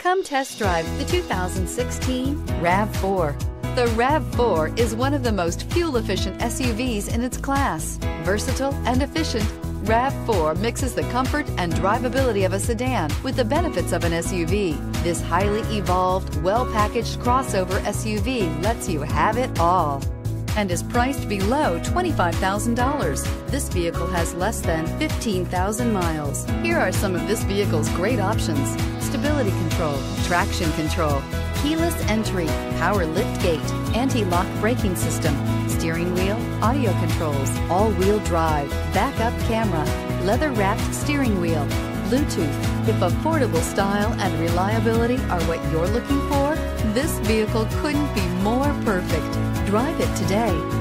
Come test drive the 2016 RAV4. The RAV4 is one of the most fuel-efficient SUVs in its class. Versatile and efficient, RAV4 mixes the comfort and drivability of a sedan with the benefits of an SUV. This highly evolved, well-packaged crossover SUV lets you have it all and is priced below $25,000. This vehicle has less than 15,000 miles. Here are some of this vehicle's great options: stability control, traction control, keyless entry, power lift gate, anti-lock braking system, steering wheel audio controls, all-wheel drive, backup camera, leather-wrapped steering wheel, Bluetooth. If affordable style and reliability are what you're looking for, this vehicle couldn't be more perfect. Drive it today.